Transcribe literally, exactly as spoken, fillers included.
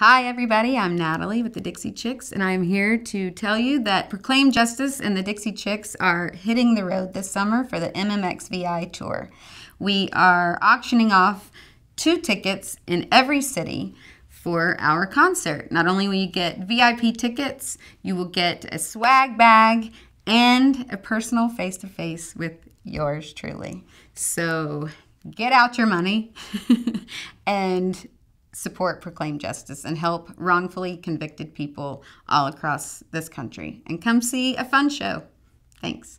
Hi everybody, I'm Natalie with the Dixie Chicks, and I'm here to tell you that Proclaim Justice and the Dixie Chicks are hitting the road this summer for the M M X V I tour. We are auctioning off two tickets in every city for our concert. Not only will you get V I P tickets, you will get a swag bag and a personal face-to-face with yours truly. So get out your money and support Proclaim Justice and help wrongfully convicted people all across this country. And come see a fun show. Thanks.